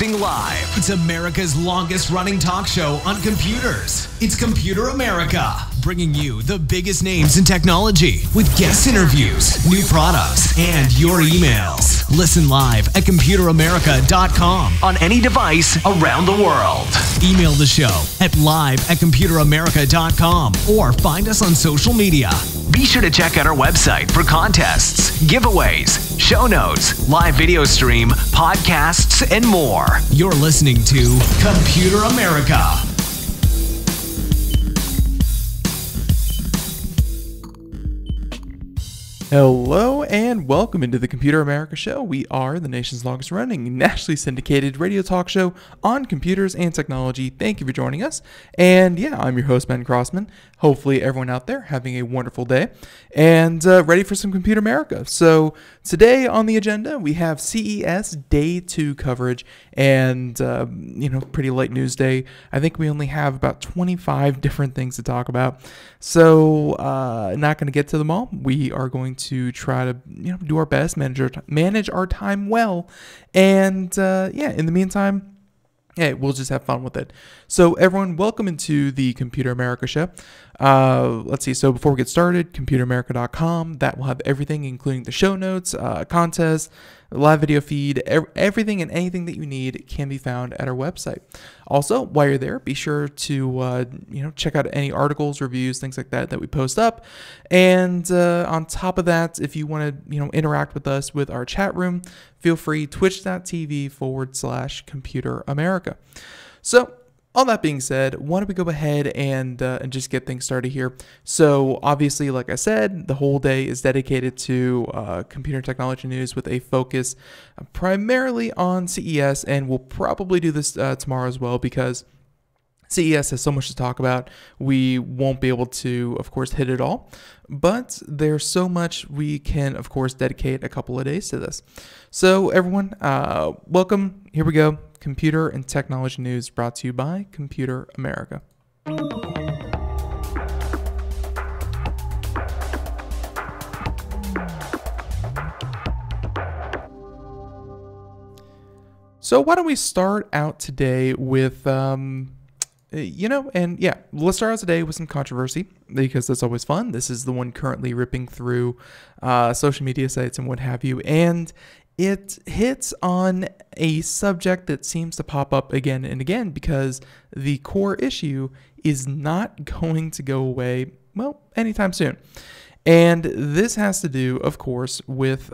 Live. It's America's longest running talk show on computers. It's Computer America, bringing you the biggest names in technology with guest interviews, new products, and your emails. Listen live at ComputerAmerica.com on any device around the world. Email the show at live@ComputerAmerica.com or find us on social media. Be sure to check out our website for contests, giveaways, show notes, live video stream, podcasts, and more. You're listening to Computer America. Hello and welcome into the Computer America Show. We are the nation's longest running, nationally syndicated radio talk show on computers and technology. Thank you for joining us. And yeah, I'm your host, Ben Crossman. Hopefully everyone out there having a wonderful day and ready for some Computer America. So today on the agenda, we have CES Day 2 coverage and, pretty light news day. I think we only have about 25 different things to talk about. So not going to get to them all. We are going to try to do our best, manage our time well. And in the meantime, hey, we'll just have fun with it. So everyone, welcome into the Computer America Show. Let's see. So before we get started, ComputerAmerica.com, that will have everything, including the show notes, contests, live video feed, everything and anything that you need can be found at our website. Also, while you're there, be sure to check out any articles, reviews, things like that we post up. And on top of that, if you want to interact with us with our chat room, feel free, twitch.tv/Computer America. So all that being said, why don't we go ahead and just get things started here. So obviously, like I said, the whole day is dedicated to computer technology news with a focus primarily on CES, and we'll probably do this tomorrow as well because CES has so much to talk about. We won't be able to, of course, hit it all, but there's so much we can, of course, dedicate a couple of days to this. So everyone, welcome. Here we go. Computer and Technology News brought to you by Computer America. So why don't we start out today with, let's start out today with some controversy because that's always fun. This is the one currently ripping through social media sites and what have you. And it hits on a subject that seems to pop up again and again because the core issue is not going to go away, well, anytime soon. And this has to do, of course, with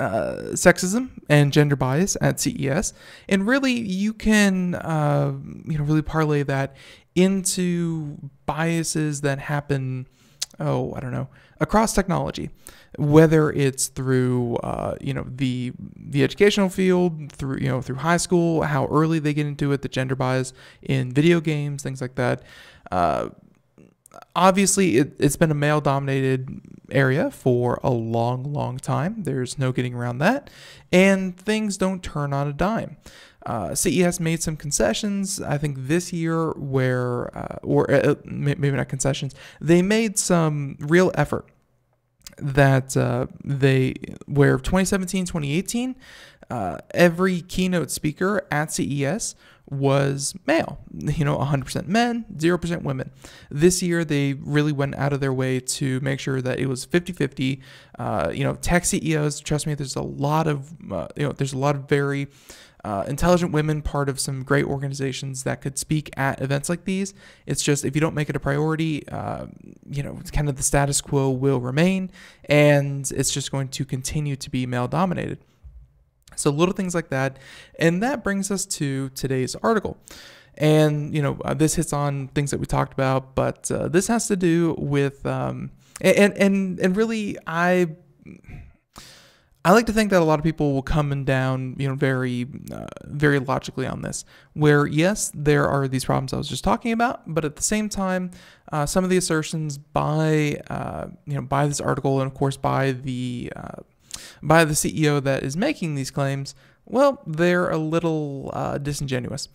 sexism and gender bias at CES. And really, you can really parlay that into biases that happen, across technology, whether it's through the educational field, through high school, how early they get into it, the gender bias in video games, things like that. Obviously, it's been a male-dominated area for a long, long time. There's no getting around that, and things don't turn on a dime. CES made some concessions, I think this year, maybe not concessions. They made some real effort where 2017, 2018, Every keynote speaker at CES was male, 100% men, 0% women. This year, they really went out of their way to make sure that it was 50-50. Tech CEOs, trust me, there's a lot of, there's a lot of very intelligent women part of some great organizations that could speak at events like these. It's just, if you don't make it a priority, it's kind of the status quo will remain, and it's just going to continue to be male dominated. So little things like that. And that brings us to today's article. And, this hits on things that we talked about, but this has to do with, and really, I like to think that a lot of people will come down, very logically on this, where yes, there are these problems I was just talking about, but at the same time, some of the assertions by, by this article, and of course by the CEO that is making these claims, well, they're a little disingenuous.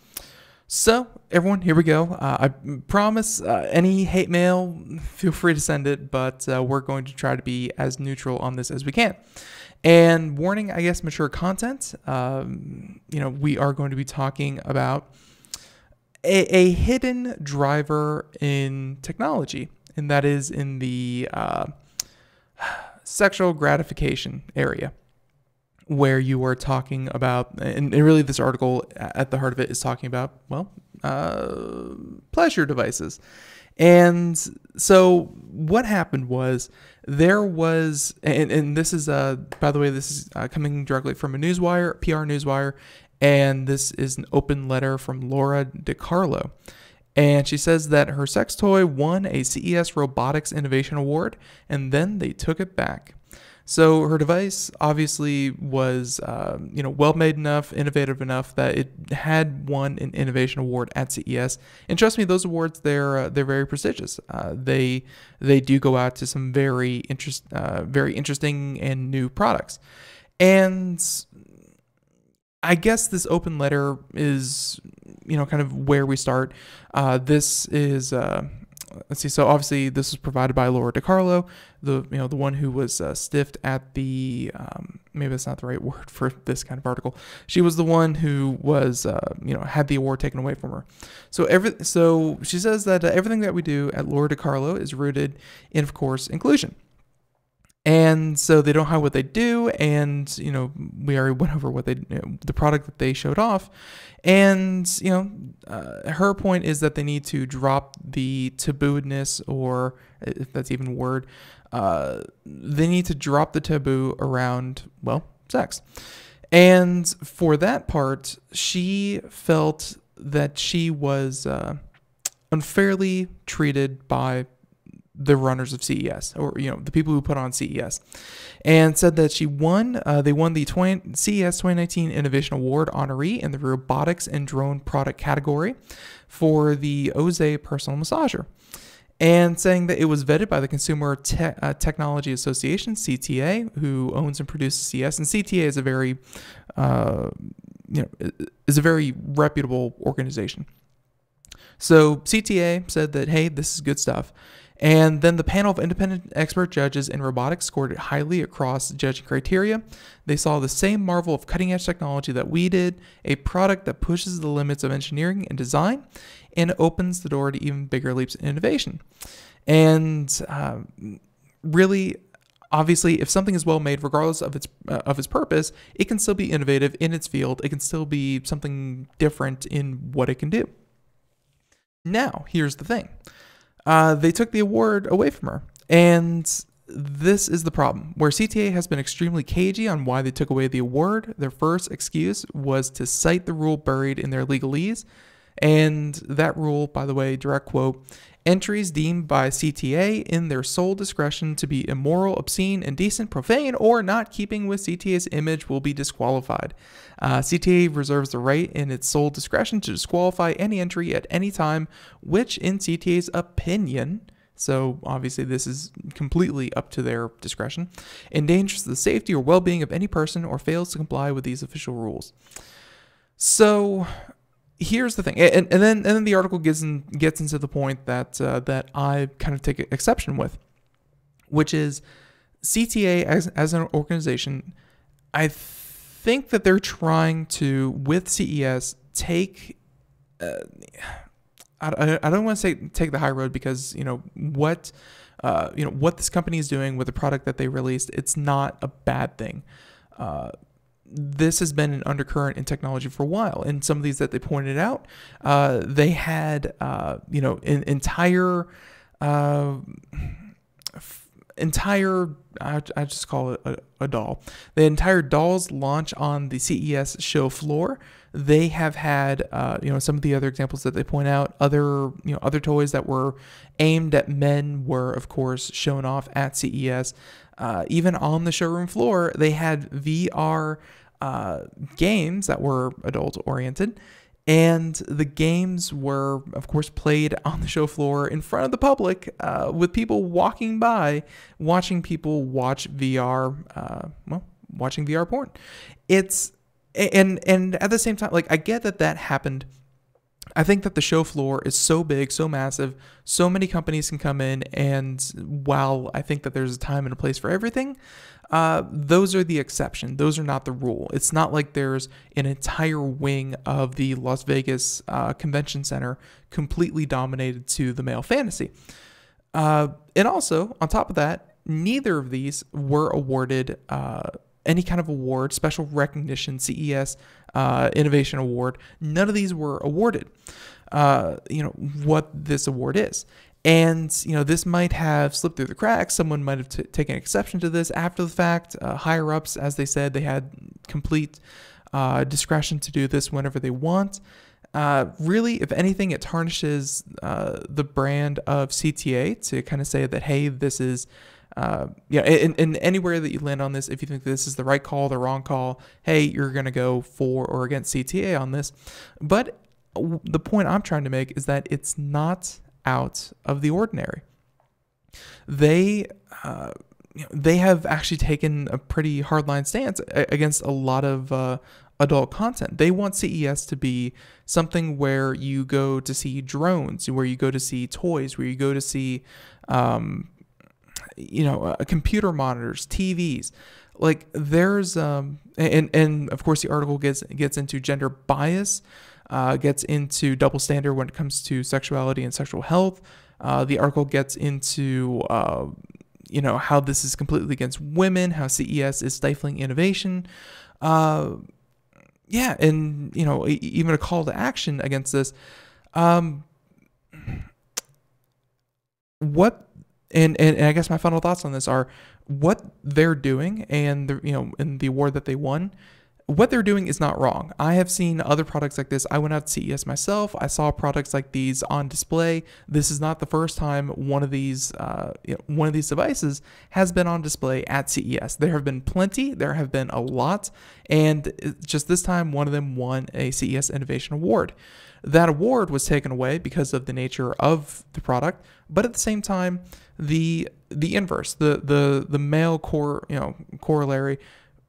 So everyone, here we go. I promise any hate mail, feel free to send it, but we're going to try to be as neutral on this as we can. And warning, I guess, mature content. We are going to be talking about a hidden driver in technology, and that is in the sexual gratification area, where you are talking about, and really this article at the heart of it is talking about, well, pleasure devices. And so what happened was there was, and this is, by the way, this is coming directly from a newswire, PR newswire, and this is an open letter from Laura DiCarlo. And she says that her sex toy won a CES Robotics Innovation Award, and then they took it back. So her device obviously was, well-made enough, innovative enough that it had won an innovation award at CES. And trust me, those awards, they're very prestigious. They do go out to some very interesting and new products. And I guess this open letter is, kind of where we start. This is. Let's see. So obviously, this was provided by Laura DiCarlo, the one who was stiffed at the maybe that's not the right word for this kind of article. She was the one who was had the award taken away from her. So she says that everything that we do at Laura DiCarlo is rooted in, of course, inclusion. And so they don't hide what they do, and we already went over what they the product that they showed off, and her point is that they need to drop the taboo-ness, or if that's even a word, they need to drop the taboo around, well, sex. And for that part, she felt that she was unfairly treated by the runners of CES, or the people who put on CES, and said that she won. They won the CES 2019 Innovation Award honoree in the robotics and drone product category for the Oze personal massager, and saying that it was vetted by the Consumer Technology Association (CTA), who owns and produces CES, and CTA is a very, is a very reputable organization. So CTA said that, hey, this is good stuff. And then the panel of independent expert judges in robotics scored it highly across judging criteria. They saw the same marvel of cutting-edge technology that we did, a product that pushes the limits of engineering and design and opens the door to even bigger leaps in innovation. And really, obviously, if something is well made, regardless of its purpose, it can still be innovative in its field. It can still be something different in what it can do. Now, here's the thing. They took the award away from her, and this is the problem, where CTA has been extremely cagey on why they took away the award. Their first excuse was to cite the rule buried in their legalese, and that rule, by the way, direct quote, entries deemed by CTA in their sole discretion to be immoral, obscene, indecent, profane, or not keeping with CTA's image will be disqualified. CTA reserves the right in its sole discretion to disqualify any entry at any time, which in CTA's opinion, so obviously this is completely up to their discretion, endangers the safety or well-being of any person or fails to comply with these official rules. So here's the thing, and then the article gets into the point that that I kind of take exception with, which is CTA as an organization. I think that they're trying to, with CES, take, I don't want to say take the high road, because, you know, what this company is doing with the product that they released, it's not a bad thing. This has been an undercurrent in technology for a while. And some of these that they pointed out, they had, you know, an entire, I just call it a doll. The entire dolls launch on the CES show floor. They have had, you know, some of the other examples that they point out, other, you know, other toys that were aimed at men were, of course, shown off at CES. Even on the showroom floor, they had VR games that were adult-oriented. And the games were, of course, played on the show floor in front of the public, with people walking by, watching people watch VR, well, watching VR porn. It's, and at the same time, like, I get that that happened. I think that the show floor is so big, so massive, so many companies can come in, and while I think that there's a time and a place for everything, those are the exception. Those are not the rule. It's not like there's an entire wing of the Las Vegas Convention Center completely dominated to the male fantasy. And also, on top of that, neither of these were awarded any kind of award, special recognition, CES Innovation Award. None of these were awarded, you know, what this award is. And, you know, this might have slipped through the cracks. Someone might have taken exception to this after the fact. Higher ups, as they said, they had complete discretion to do this whenever they want. Really, if anything, it tarnishes the brand of CTA to kind of say that, hey, this is, yeah, and anywhere that you land on this, if you think this is the right call, the wrong call, hey, you're going to go for or against CTA on this. But the point I'm trying to make is that it's not out of the ordinary. You know, they have actually taken a pretty hardline stance against a lot of adult content. They want CES to be something where you go to see drones, where you go to see toys, where you go to see, you know, computer monitors, TVs. Like, there's, and of course the article gets into gender bias, gets into double standard when it comes to sexuality and sexual health. The article gets into, you know, how this is completely against women, how CES is stifling innovation. Yeah, and, you know, even a call to action against this. And I guess my final thoughts on this are what they're doing, and the, you know, and the award that they won, what they're doing is not wrong. I have seen other products like this. I went out to CES myself. I saw products like these on display. This is not the first time one of these one of these devices has been on display at CES. There have been plenty. There have been a lot, and just this time, one of them won a CES Innovation Award. That award was taken away because of the nature of the product, but at the same time, the inverse, the male corollary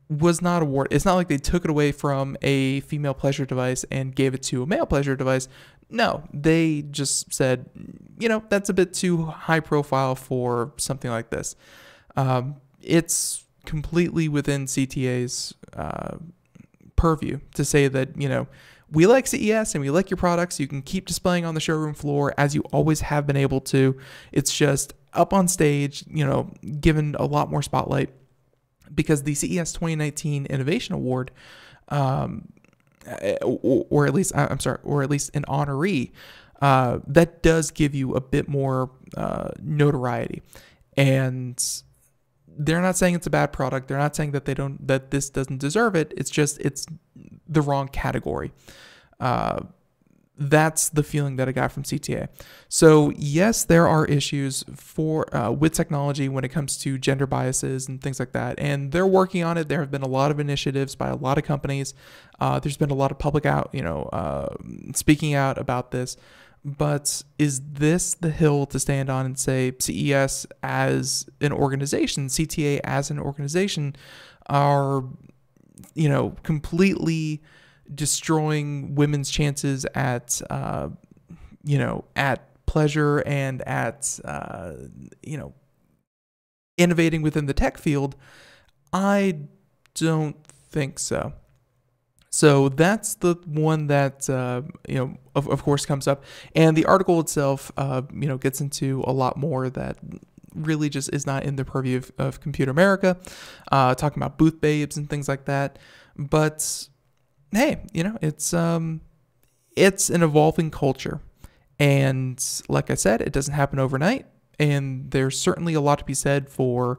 was not awarded. It's not like they took it away from a female pleasure device and gave it to a male pleasure device. No, they just said, you know, that's a bit too high profile for something like this. It's completely within CTA's purview to say that, you know, we like CES and we like your products. You can keep displaying on the showroom floor as you always have been able to. It's just up on stage, you know, given a lot more spotlight, because the CES 2019 Innovation Award, or at least, I'm sorry, or at least an honoree, that does give you a bit more notoriety. And they're not saying it's a bad product. They're not saying that they don't, that this doesn't deserve it. It's just, it's the wrong category. That's the feeling that I got from CTA. So yes, there are issues for with technology when it comes to gender biases and things like that, and they're working on it. There have been a lot of initiatives by a lot of companies. There's been a lot of public out, you know, speaking out about this. But is this the hill to stand on and say CES as an organization, CTA as an organization, are, you know, completely destroying women's chances at, you know, at pleasure and at, you know, innovating within the tech field? I don't think so. So that's the one that of course comes up, and the article itself gets into a lot more that really just is not in the purview of Computer America, talking about booth babes and things like that. But hey, it's an evolving culture, and like I said, it doesn't happen overnight. And there's certainly a lot to be said for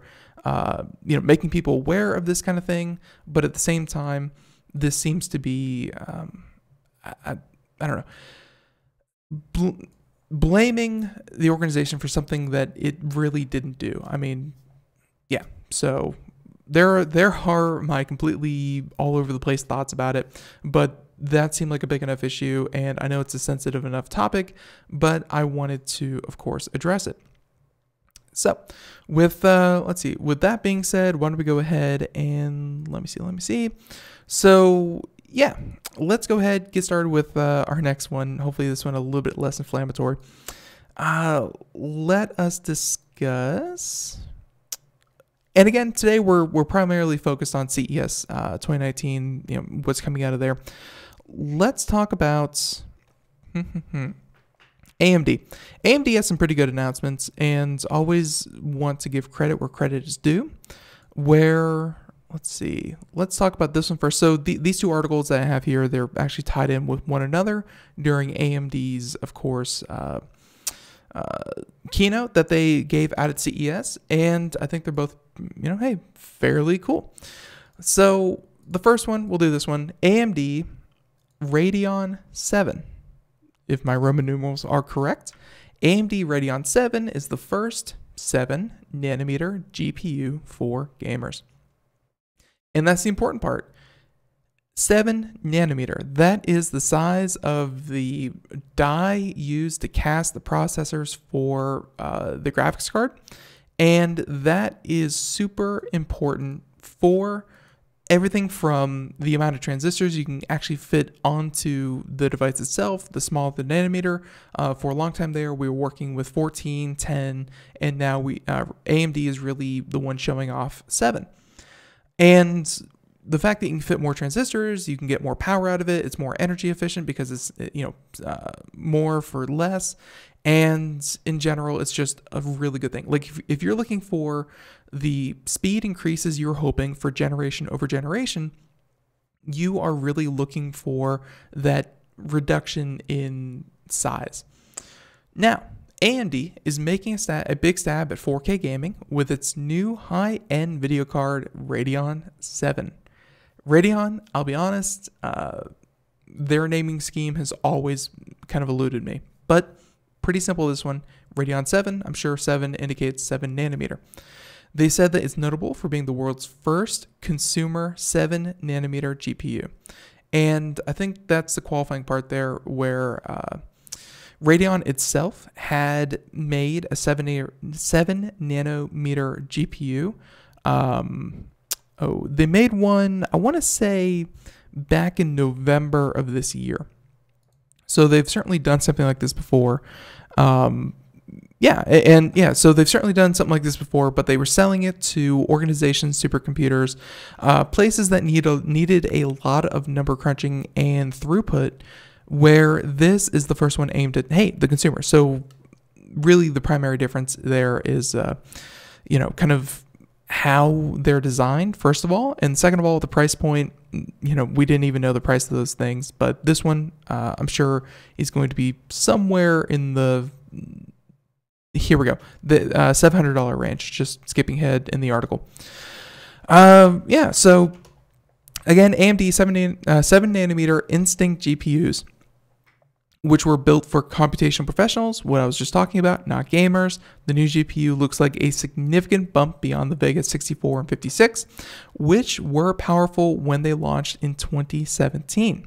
making people aware of this kind of thing. But at the same time, this seems to be I don't know, blaming the organization for something that it really didn't do. I mean, yeah. So there are my completely all over the place thoughts about it, but that seemed like a big enough issue, and I know it's a sensitive enough topic, but I wanted to, of course, address it. So with with that being said, why don't we go ahead and let me see. So yeah, let's go ahead, get started with our next one. Hopefully this one a little bit less inflammatory. Let us discuss. And again, today we're primarily focused on CES 2019, what's coming out of there. Let's talk about AMD. AMD has some pretty good announcements, and always want to give credit where credit is due. Let's see, let's talk about this one first. So these two articles that I have here, they're actually tied in with one another during AMD's, of course, keynote that they gave out at CES, and I think they're both, hey, fairly cool. So the first one, we'll do this one, AMD Radeon 7. If my Roman numerals are correct, AMD Radeon 7 is the first 7-nanometer GPU for gamers. And that's the important part. 7 nanometer. That is the size of the die used to cast the processors for the graphics card, and that is super important for everything from the amount of transistors you can actually fit onto the device itself. The smaller the nanometer, for a long time there we were working with 14, 10, and now AMD is really the one showing off 7. And the fact that you can fit more transistors, you can get more power out of it. It's more energy efficient because it's, more for less. And in general, it's just a really good thing. Like if you're looking for the speed increases you're hoping for generation over generation, you are really looking for that reduction in size. Now, AMD is making a big stab at 4K gaming with its new high-end video card, Radeon 7. Radeon, I'll be honest, their naming scheme has always kind of eluded me, but pretty simple this one. Radeon 7, I'm sure 7 indicates 7 nanometer. They said that it's notable for being the world's first consumer 7 nanometer GPU. And I think that's the qualifying part there where Radeon itself had made a 7 nanometer GPU. They made one, I want to say, back in November of this year. So they've certainly done something like this before. So they've certainly done something like this before, but they were selling it to organizations, supercomputers, places that needed a lot of number crunching and throughput, where this is the first one aimed at, hey, the consumer. So really the primary difference there is, kind of how they're designed, first of all, and second of all, the price point. We didn't even know the price of those things, but this one, I'm sure is going to be somewhere in the $700 range, just skipping ahead in the article. So again, AMD 7 nanometer Instinct GPUs, which were built for computational professionals, what I was just talking about, not gamers. The new GPU looks like a significant bump beyond the Vega 64 and 56, which were powerful when they launched in 2017,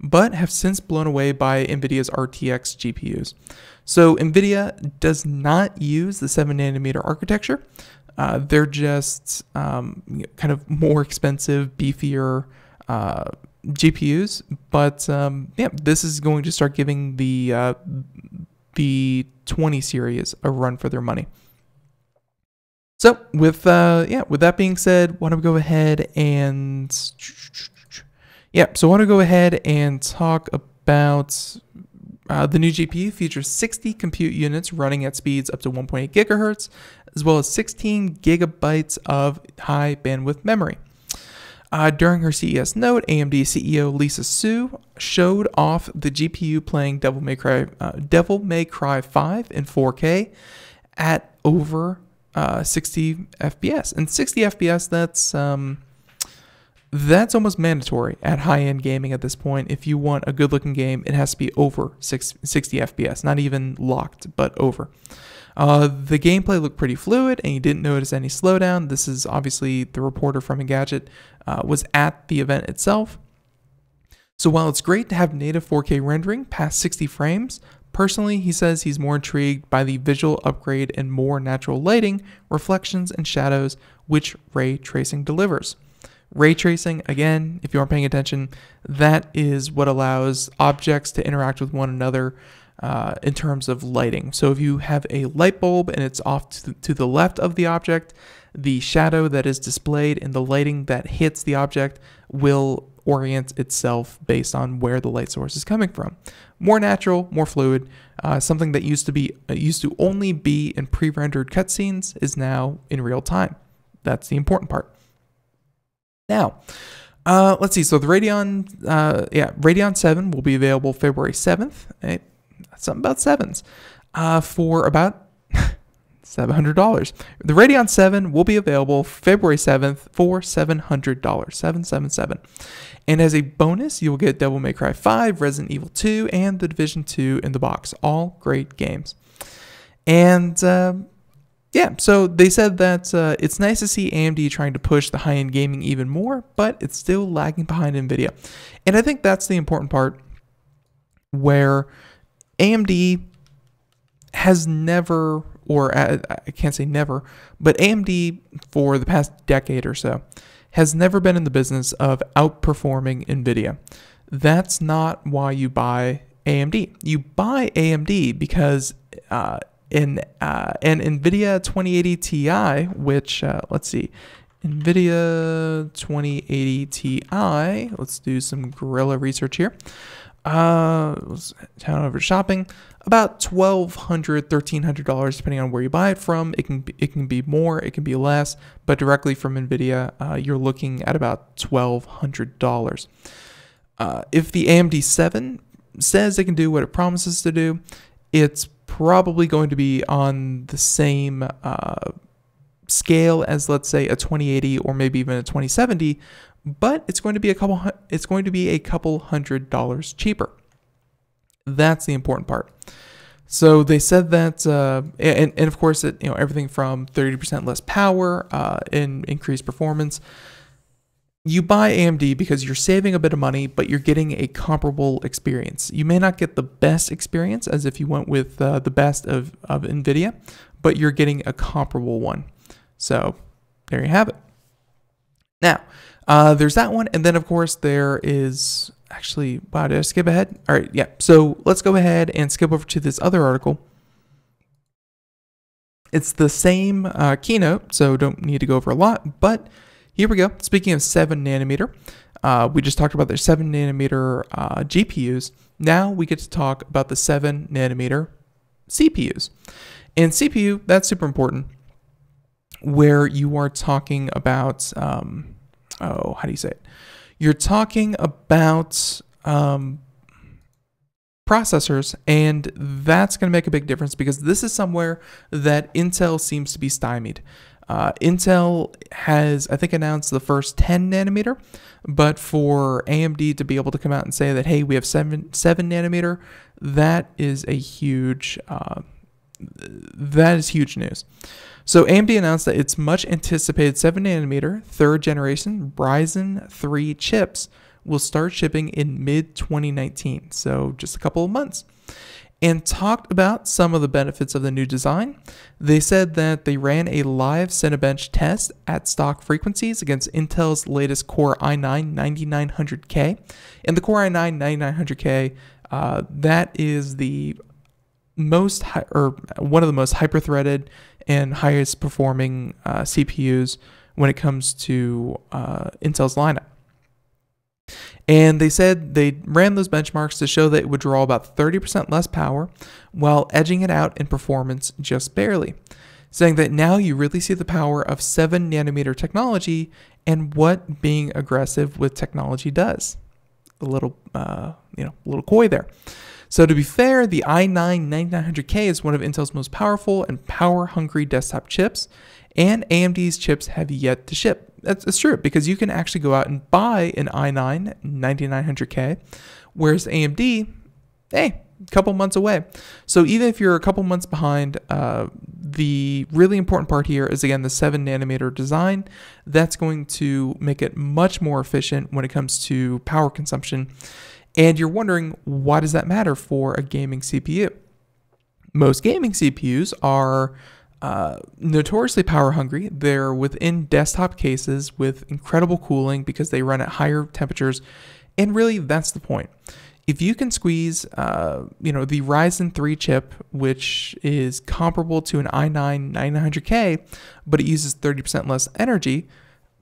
but have since blown away by NVIDIA's RTX GPUs. So NVIDIA does not use the 7 nanometer architecture. They're just kind of more expensive, beefier GPUs, but this is going to start giving the 20 series a run for their money. So with that being said, why don't we go ahead and Yep, so I want to go ahead and talk about the new GPU. Features 60 compute units running at speeds up to 1.8 gigahertz, as well as 16 gigabytes of high bandwidth memory. During her CES note, AMD CEO Lisa Su showed off the GPU playing Devil May Cry 5 in 4K at over 60 FPS. And 60 FPS, that's almost mandatory at high-end gaming at this point. If you want a good-looking game, it has to be over 60 FPS, not even locked, but over. The gameplay looked pretty fluid, and you didn't notice any slowdown. This is obviously the reporter from Engadget was at the event itself. So while it's great to have native 4K rendering past 60 frames, personally, he says he's more intrigued by the visual upgrade and more natural lighting, reflections, and shadows which ray tracing delivers. Ray tracing, again, if you aren't paying attention, that is what allows objects to interact with one another in terms of lighting. So if you have a light bulb and it's off to the left of the object, the shadow that is displayed and the lighting that hits the object will orient itself based on where the light source is coming from. More natural, more fluid. Something that used to only be in pre-rendered cutscenes is now in real time. That's the important part. Now, let's see. So the Radeon 7 will be available February 7th. Right? Something about sevens for about $700. The Radeon 7 will be available February 7th for $700, 777. And as a bonus, you will get Devil May Cry 5, Resident Evil 2, and The Division 2 in the box. All great games. And yeah, so they said that it's nice to see AMD trying to push the high-end gaming even more, but it's still lagging behind NVIDIA. And I think that's the important part, where AMD has never, or I can't say never, but AMD for the past decade or so has never been in the business of outperforming NVIDIA. That's not why you buy AMD. You buy AMD because an NVIDIA 2080 Ti, which, let's see, NVIDIA 2080 Ti, let's do some guerrilla research here. Let's head over to shopping, about $1,200, $1,300, depending on where you buy it from. It can be more, it can be less, but directly from NVIDIA, you're looking at about $1,200. If the AMD 7 says it can do what it promises to do, it's probably going to be on the same scale as, let's say, a 2080 or maybe even a 2070, but it's going to be a couple hundred dollars cheaper. That's the important part. So they said that, and of course, it, you know, everything from 30% less power and increased performance. You buy AMD because you're saving a bit of money, but you're getting a comparable experience. You may not get the best experience as if you went with the best of NVIDIA, but you're getting a comparable one. So there you have it. Now, there's that one, and then of course there is, actually, wow, did I skip ahead? All right, yeah, so let's go ahead and skip over to this other article. It's the same keynote, so don't need to go over a lot, but here we go. Speaking of 7nm, we just talked about their 7nm GPUs. Now we get to talk about the 7nm CPUs. And CPU, that's super important, where you are talking about, oh, how do you say it? You're talking about processors, and that's going to make a big difference because this is somewhere that Intel seems to be stymied. Intel has, I think, announced the first 10nm, but for AMD to be able to come out and say that, hey, we have 7nm, that is a huge, huge news. So AMD announced that its much anticipated 7nm 3rd generation Ryzen 3 chips will start shipping in mid-2019, so just a couple of months, and talked about some of the benefits of the new design. They said that they ran a live Cinebench test at stock frequencies against Intel's latest Core i9 9900K, and the Core i9 9900K, that is the most one of the most hyper-threaded and highest performing CPUs when it comes to Intel's lineup. And they said they ran those benchmarks to show that it would draw about 30% less power while edging it out in performance just barely, saying that now you really see the power of 7nm technology and what being aggressive with technology does. A little, a little coy there. So to be fair, the i9 9900K is one of Intel's most powerful and power-hungry desktop chips, and AMD's chips have yet to ship. That's true, because you can actually go out and buy an i9 9900K, whereas AMD, hey, a couple months away. So even if you're a couple months behind, the really important part here is, again, the 7nm design. That's going to make it much more efficient when it comes to power consumption. And you're wondering, why does that matter for a gaming CPU? Most gaming CPUs are notoriously power hungry. They're within desktop cases with incredible cooling because they run at higher temperatures. And really, that's the point. If you can squeeze, the Ryzen 3 chip, which is comparable to an i9 9900K, but it uses 30% less energy.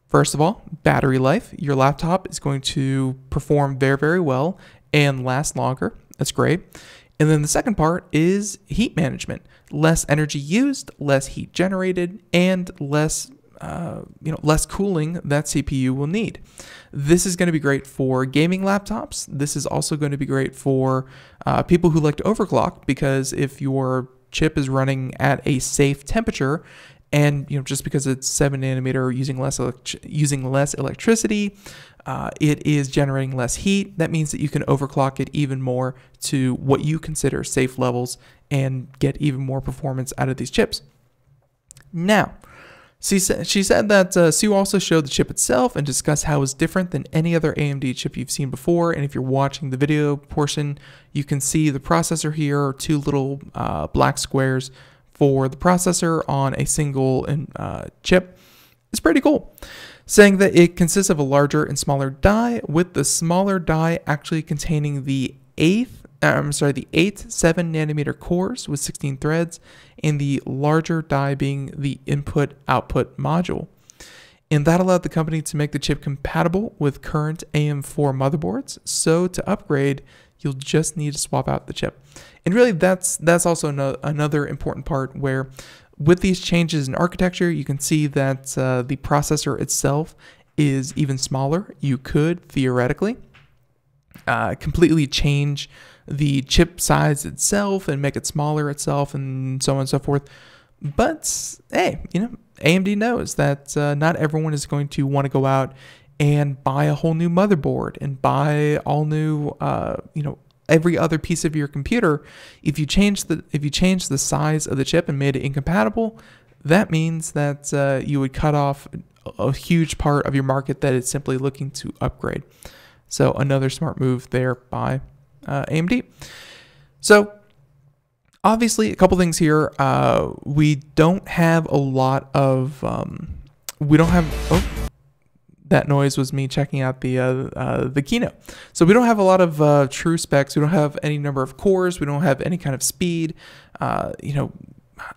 First of all, battery life. Your laptop is going to perform very, very well and last longer. That's great. And then the second part is heat management. Less energy used, less heat generated, and less, less cooling that CPU will need. This is going to be great for gaming laptops. This is also going to be great for people who like to overclock, because if your chip is running at a safe temperature, and just because it's 7nm using less electricity, it is generating less heat. That means that you can overclock it even more to what you consider safe levels and get even more performance out of these chips. Now, she said that Su also showed the chip itself and discussed how it's different than any other AMD chip you've seen before. And if you're watching the video portion, you can see the processor here, two little black squares for the processor on a single chip. It's pretty cool, saying that it consists of a larger and smaller die, with the smaller die actually containing the eight 7nm cores with 16 threads, and the larger die being the input-output module. And that allowed the company to make the chip compatible with current AM4 motherboards, so to upgrade, you'll just need to swap out the chip. And really, that's also another important part, where with these changes in architecture, you can see that the processor itself is even smaller. You could theoretically completely change the chip size itself and make it smaller itself, and so on and so forth. But hey, AMD knows that not everyone is going to want to go out and buy a whole new motherboard and buy all new, every other piece of your computer. If you change the size of the chip and made it incompatible, that means that you would cut off a huge part of your market that is simply looking to upgrade. So another smart move there by AMD. So obviously, a couple things here. We don't have a lot of that noise was me checking out the keynote. So we don't have a lot of true specs. We don't have any number of cores. We don't have any kind of speed. The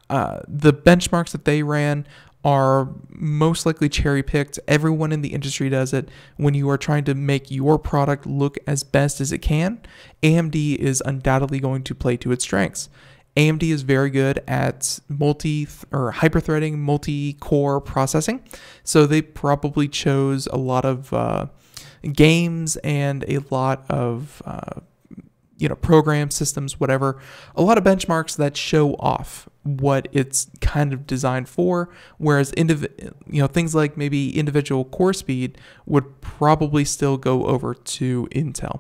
benchmarks that they ran are most likely cherry picked. Everyone in the industry does it. When you are trying to make your product look as best as it can, AMD is undoubtedly going to play to its strengths. AMD is very good at hyper-threading, multi-core processing, so they probably chose a lot of games and a lot of program systems, whatever, a lot of benchmarks that show off what it's kind of designed for, whereas things like maybe individual core speed would probably still go over to Intel.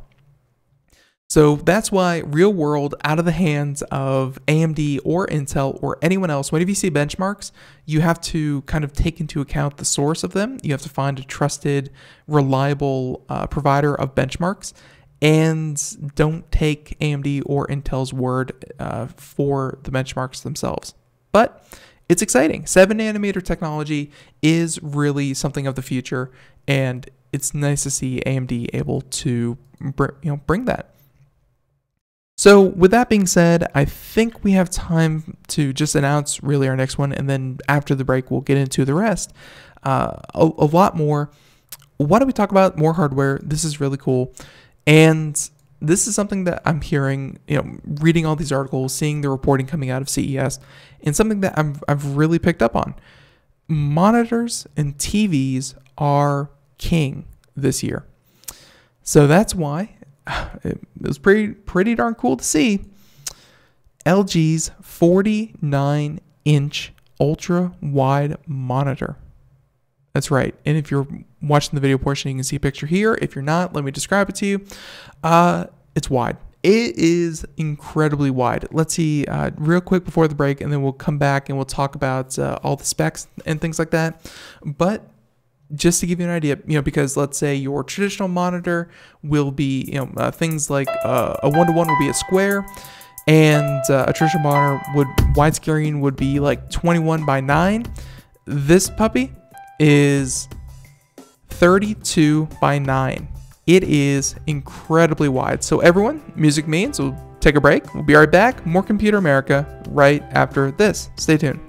So that's why real world, out of the hands of AMD or Intel or anyone else, whenever you see benchmarks, you have to kind of take into account the source of them. You have to find a trusted, reliable provider of benchmarks, and don't take AMD or Intel's word for the benchmarks themselves. But it's exciting. 7nm technology is really something of the future, and it's nice to see AMD able to bring that. So with that being said, I think we have time to just announce really our next one, and then after the break, we'll get into the rest. A lot more. why don't we talk about more hardware? This is really cool. And this is something that I'm hearing, you know, reading all these articles, seeing the reporting coming out of CES, and something that I've really picked up on. Monitors and TVs are king this year. So that's why it was pretty darn cool to see LG's 49-inch ultra-wide monitor. That's right. And if you're watching the video portion, you can see a picture here. If you're not, let me describe it to you. It's wide. It is incredibly wide. Let's see real quick before the break, and then we'll come back and we'll talk about all the specs and things like that. But just to give you an idea, you know, because let's say your traditional monitor will be, you know, things like a 1-to-1 will be a square, and a traditional monitor would, widescreen would be like 21 by 9. This puppy is 32 by 9. It is incredibly wide. So everyone, music means we'll take a break. We'll be right back. More Computer America right after this. Stay tuned.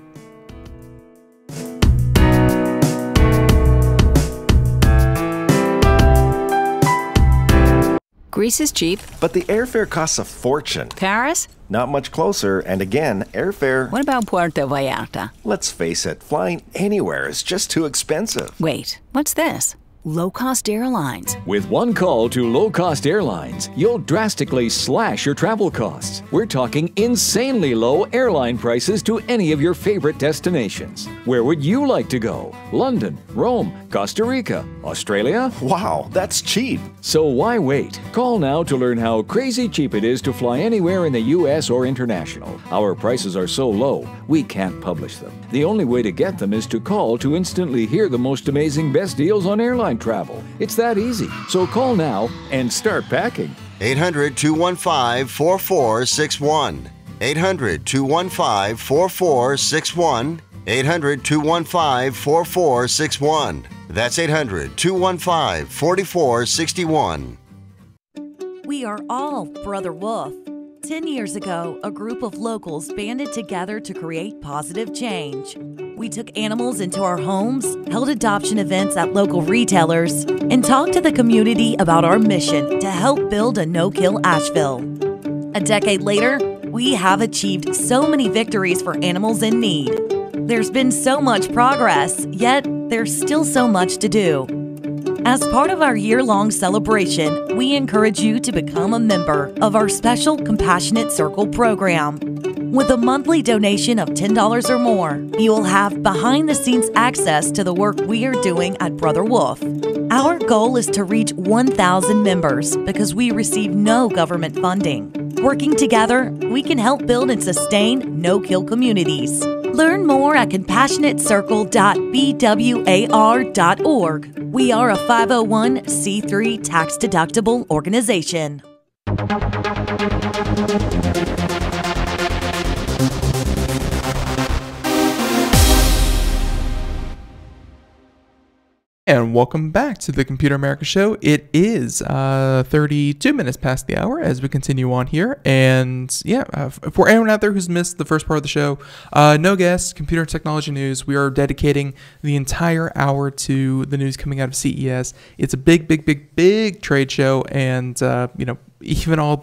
Greece is cheap. But the airfare costs a fortune. Paris? Not much closer, and again, airfare... What about Puerto Vallarta? Let's face it, flying anywhere is just too expensive. Wait, what's this? Low-cost airlines. With one call to low-cost airlines, you'll drastically slash your travel costs. We're talking insanely low airline prices to any of your favorite destinations. Where would you like to go? London, Rome, Costa Rica, Australia? Wow, that's cheap. So why wait? Call now to learn how crazy cheap it is to fly anywhere in the U.S. or international. Our prices are so low, we can't publish them. The only way to get them is to call to instantly hear the most amazing best deals on airline travel. It's that easy. So call now and start packing. 800-215-4461. 800-215-4461. 800-215-4461. That's 800-215-4461. We are all Brother Wolf. 10 years ago, a group of locals banded together to create positive change. We took animals into our homes, held adoption events at local retailers, and talked to the community about our mission to help build a no-kill Asheville. A decade later, we have achieved so many victories for animals in need. There's been so much progress, yet there's still so much to do. As part of our year-long celebration, we encourage you to become a member of our special Compassionate Circle program. With a monthly donation of $10 or more, you will have behind-the-scenes access to the work we are doing at Brother Wolf. Our goal is to reach 1,000 members because we receive no government funding. Working together, we can help build and sustain no-kill communities. Learn more at compassionatecircle.bwar.org. We are a 501c3 tax-deductible organization. And welcome back to the Computer America Show. It is 32 minutes past the hour as we continue on here. And yeah, for anyone out there who's missed the first part of the show, no guests, computer technology news. We are dedicating the entire hour to the news coming out of CES. It's a big trade show, and you know, even all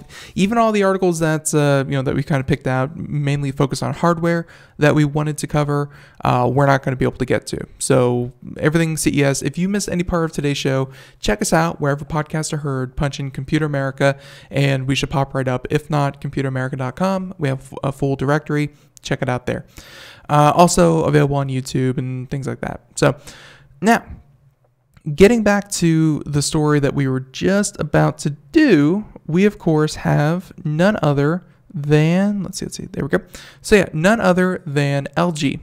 the articles that you know, that we kind of picked out mainly focus on hardware that we wanted to cover, we're not going to be able to get to. So everything CES. If you missed any part of today's show, check us out wherever podcasts are heard. Punch in Computer America and we should pop right up. If not, ComputerAmerica.com. We have a full directory. Check it out there. Also available on YouTube and things like that. So now, getting back to the story that we were just about to do, we of course have none other than, let's see, there we go. So yeah, none other than LG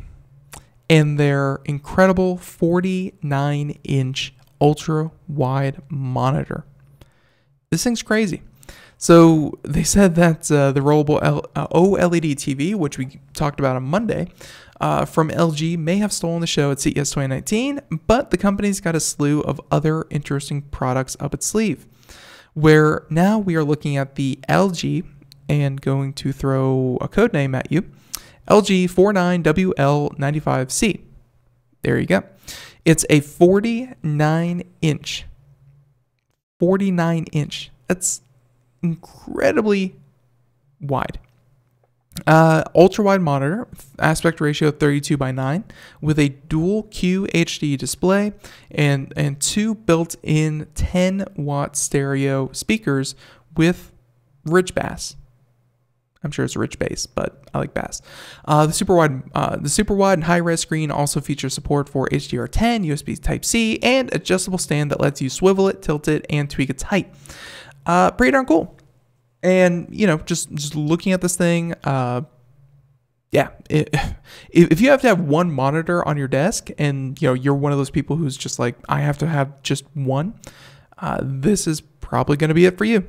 and their incredible 49-inch ultra-wide monitor. This thing's crazy. So they said that the rollable OLED TV, which we talked about on Monday, from LG may have stolen the show at CES 2019, but the company's got a slew of other interesting products up its sleeve. Where now we are looking at the LG, and going to throw a code name at you, LG 49WL95C. There you go. It's a 49-inch. 49-inch. That's incredibly wide. Ultra-wide monitor, aspect ratio 32:9, with a dual QHD display and two built-in 10-watt stereo speakers with rich bass. I'm sure it's rich bass, but I like bass. The super wide and high-res screen also features support for HDR10, USB Type-C, and adjustable stand that lets you swivel it, tilt it, and tweak its height. Pretty darn cool. And, you know, just looking at this thing, yeah, if you have to have one monitor on your desk and, you know, you're one of those people who's just like, I have to have just one, this is probably going to be it for you.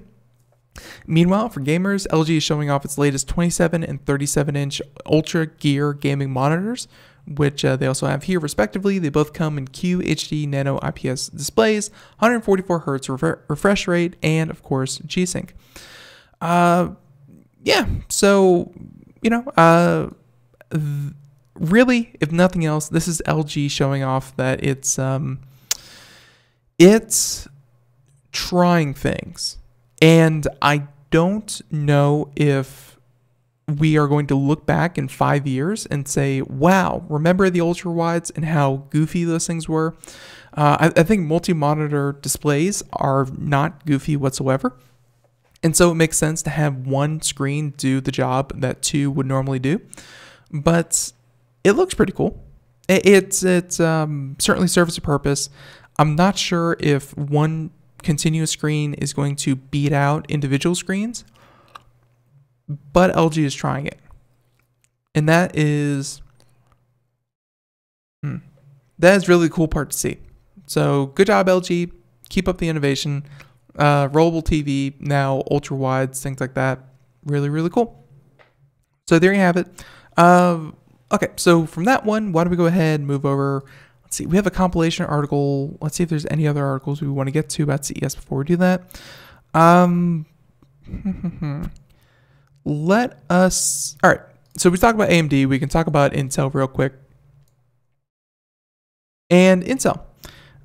Meanwhile, for gamers, LG is showing off its latest 27 and 37-inch Ultra Gear gaming monitors, which they also have here respectively. They both come in QHD Nano IPS displays, 144Hz refresh rate, and of course G-Sync. Yeah, so, you know, really, if nothing else, this is LG showing off that it's trying things. And I don't know if we are going to look back in 5 years and say, wow, remember the ultra wides and how goofy those things were? I think multi-monitor displays are not goofy whatsoever. And so it makes sense to have one screen do the job that two would normally do. But it looks pretty cool. It certainly serves a purpose. I'm not sure if one continuous screen is going to beat out individual screens, but LG is trying it, and that is really the cool part to see. So good job, LG. Keep up the innovation. Rollable TV now, ultra wides, things like that. Really, really cool. So there you have it. Okay, so from that one, why don't we go ahead and move over? See, we have a compilation article. Let's see if there's any other articles we want to get to about CES before we do that. All right, so we talked about AMD. We can talk about Intel real quick. And Intel,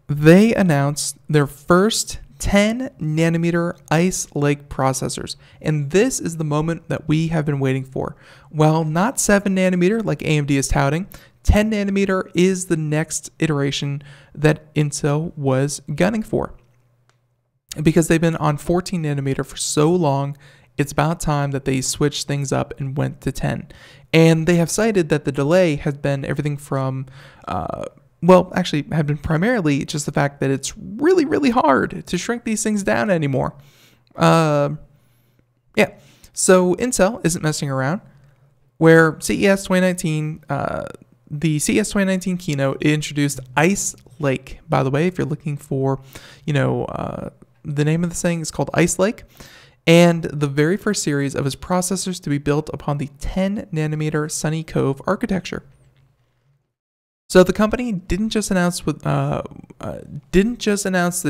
they announced their first 10-nanometer Ice Lake processors. And this is the moment that we have been waiting for. Well, not 7-nanometer like AMD is touting. 10 nanometer is the next iteration that Intel was gunning for, because they've been on 14 nanometer for so long. It's about time that they switched things up and went to 10. And they have cited that the delay has been everything from, well, actually have been primarily just the fact that it's really, really hard to shrink these things down anymore. Yeah, so Intel isn't messing around. Where CES 2019, the CES 2019 keynote introduced Ice Lake. By the way, if you're looking for, you know, the name of the thing is called Ice Lake, and the very first series of its processors to be built upon the 10 nanometer Sunny Cove architecture. So the company didn't just announce with the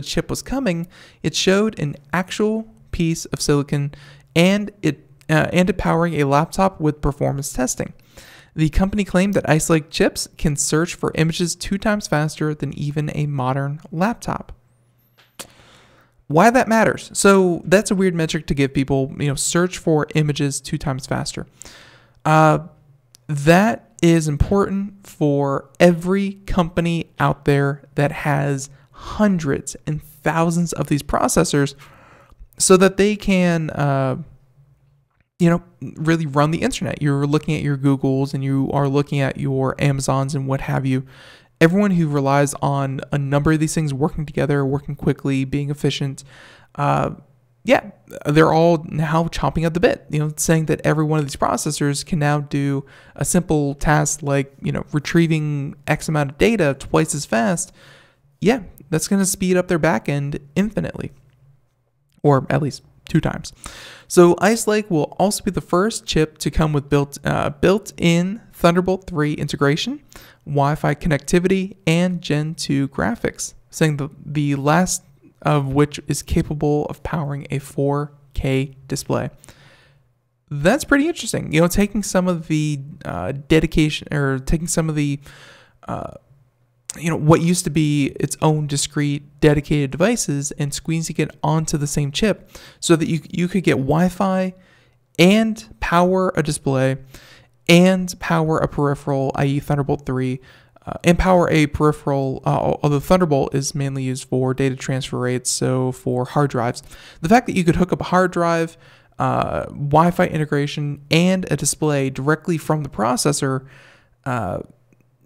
chip was coming. It showed an actual piece of silicon, and it powering a laptop with performance testing. The company claimed that Ice Lake chips can search for images 2 times faster than even a modern laptop. Why that matters? So that's a weird metric to give people, you know, search for images 2 times faster. That is important for every company out there that has hundreds and thousands of these processors, so that they can, you know, really run the internet. You're looking at your Googles and you are looking at your Amazons and what have you. Everyone who relies on a number of these things working together, working quickly, being efficient, yeah, they're all now chomping at the bit, you know, saying that every one of these processors can now do a simple task like, you know, retrieving X amount of data twice as fast. Yeah, that's going to speed up their back end infinitely, or at least 2 times. So Ice Lake will also be the first chip to come with built-in Thunderbolt 3 integration, Wi-Fi connectivity, and Gen 2 graphics, saying the last of which is capable of powering a 4K display. That's pretty interesting. You know, taking some of the dedication, or taking some of the you know, what used to be its own discrete dedicated devices and squeezing it onto the same chip so that you could get Wi-Fi and power a display and power a peripheral, i.e. Thunderbolt 3, and power a peripheral, although Thunderbolt is mainly used for data transfer rates, so for hard drives. The fact that you could hook up a hard drive, Wi-Fi integration, and a display directly from the processor,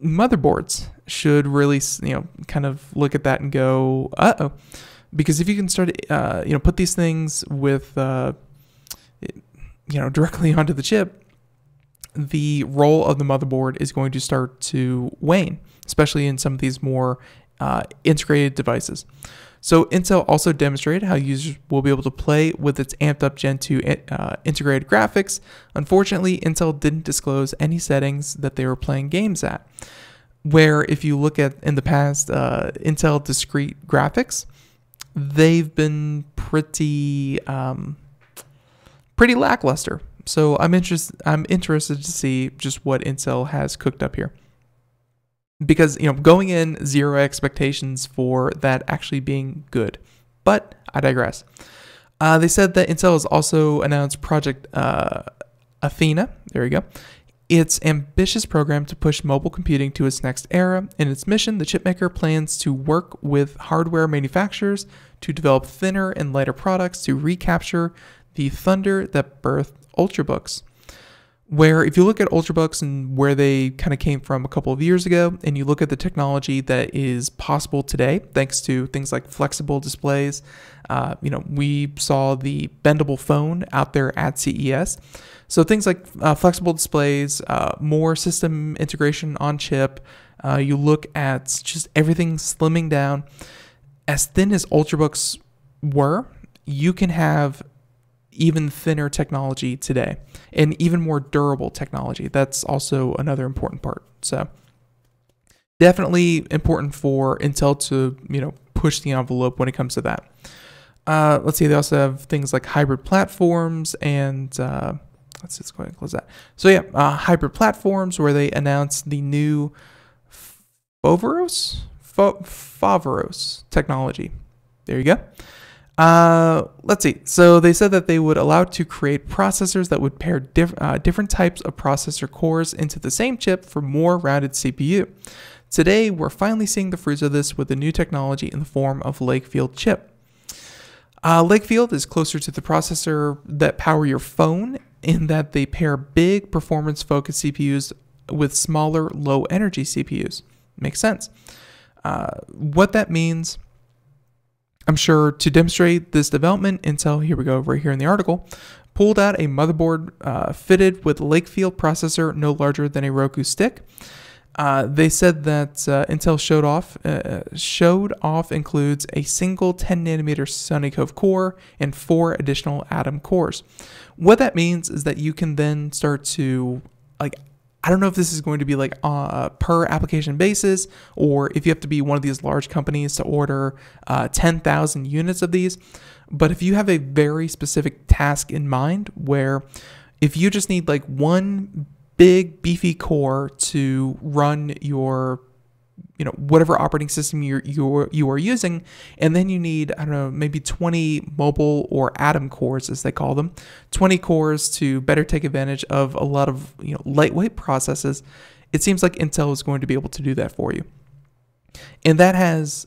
motherboards should really, you know, kind of look at that and go, uh-oh, because if you can start, you know, put these things with, you know, directly onto the chip, the role of the motherboard is going to start to wane, especially in some of these more integrated devices. So Intel also demonstrated how users will be able to play with its amped up Gen 2 integrated graphics. Unfortunately, Intel didn't disclose any settings that they were playing games at. Where if you look at in the past Intel discrete graphics, they've been pretty pretty lackluster. So I'm interested to see just what Intel has cooked up here. Because, you know, going in, zero expectations for that actually being good. But I digress. They said that Intel has also announced Project Athena. There you go. Its ambitious program to push mobile computing to its next era. In its mission, the chipmaker plans to work with hardware manufacturers to develop thinner and lighter products to recapture the thunder that birthed Ultrabooks. Where if you look at Ultrabooks and where they kind of came from a couple of years ago, and you look at the technology that is possible today, thanks to things like flexible displays, you know, we saw the bendable phone out there at CES. So things like flexible displays, more system integration on chip, you look at just everything slimming down. As thin as Ultrabooks were, you can have even thinner technology today and even more durable technology. That's also another important part. So definitely important for Intel to, you know, push the envelope when it comes to that. Let's see, they also have things like hybrid platforms and let's just go ahead and close that. So yeah, hybrid platforms where they announced the new Foveros technology. There you go. Let's see. So they said that they would allow to create processors that would pair different types of processor cores into the same chip for more rounded CPU. Today, we're finally seeing the fruits of this with the new technology in the form of Lakefield chip. Lakefield is closer to the processor that power your phone in that they pair big performance-focused CPUs with smaller low-energy CPUs. Makes sense. What that means, I'm sure, to demonstrate this development, Intel, here we go, right here in the article, pulled out a motherboard fitted with Lakefield processor no larger than a Roku stick. They said that Intel showed off includes a single 10nm Sunny Cove core and 4 additional Atom cores. What that means is that you can then start to, like, I don't know if this is going to be like per application basis, or if you have to be one of these large companies to order 10,000 units of these. But if you have a very specific task in mind, where if you just need like one big beefy core to run your, you know, whatever operating system you are using, and then you need, I don't know, maybe 20 mobile or Atom cores, as they call them, 20 cores to better take advantage of a lot of, you know, lightweight processes. It seems like Intel is going to be able to do that for you, and that has